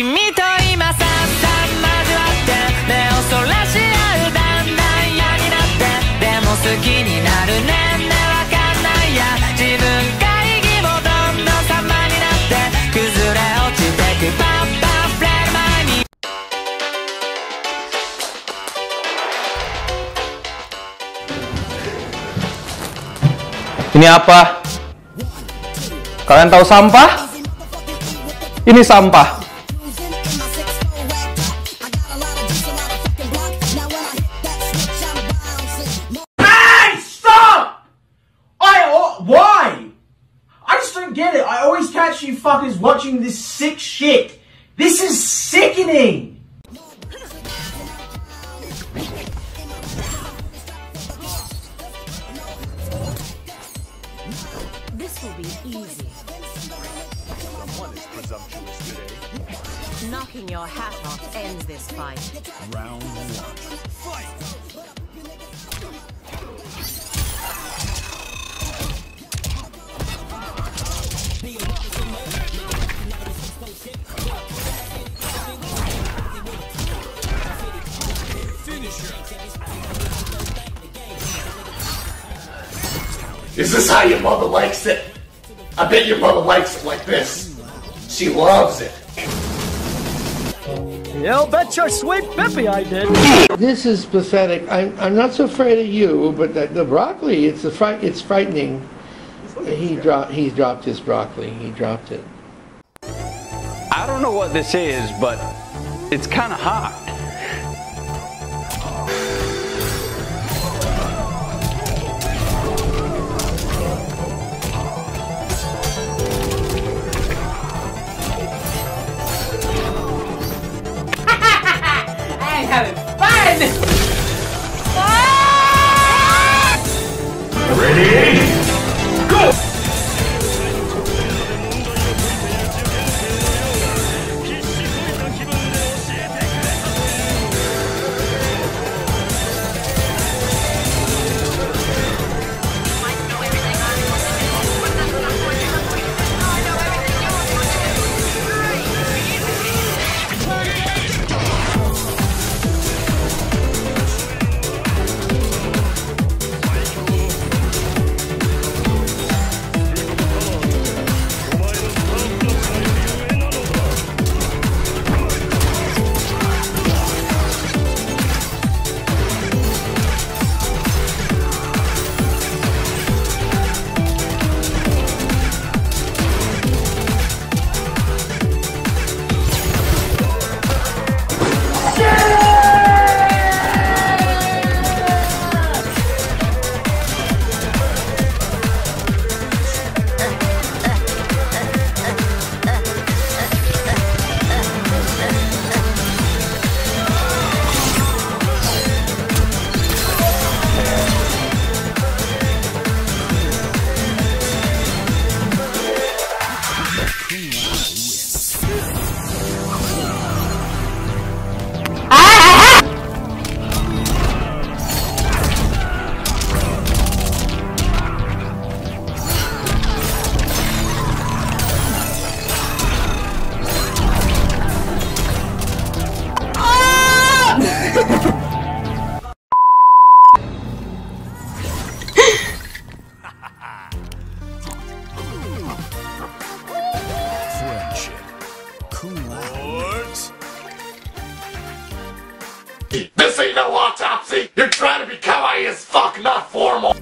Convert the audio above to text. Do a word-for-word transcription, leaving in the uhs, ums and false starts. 君と今ささん交わって目をそらし合うだんだん嫌になってでも好きになるねんねわかんないや自分会議もどんどん様になって崩れ落ちてくパンパン Ini apa? Kalian tahu sampah? Ini sampah. Hey, stop! I oh, why? I just don't get it. I always catch you fuckers watching this sick shit. This is sickening. This will be easy. Someone is presumptuous today. Knocking your hat off ends this fight. Round one. Fight. Finisher. Is this how your mother likes it? I bet your mother likes it like this. She loves it. Yeah, I'll bet your sweet Bippy I did. This is pathetic. I'm, I'm not so afraid of you, but the, the broccoli, it's, a fright, it's frightening. He, dro he dropped his broccoli. He dropped it. I don't know what this is, but it's kind of hot. This ain't no autopsy! You're trying to be kawaii as fuck, not formal!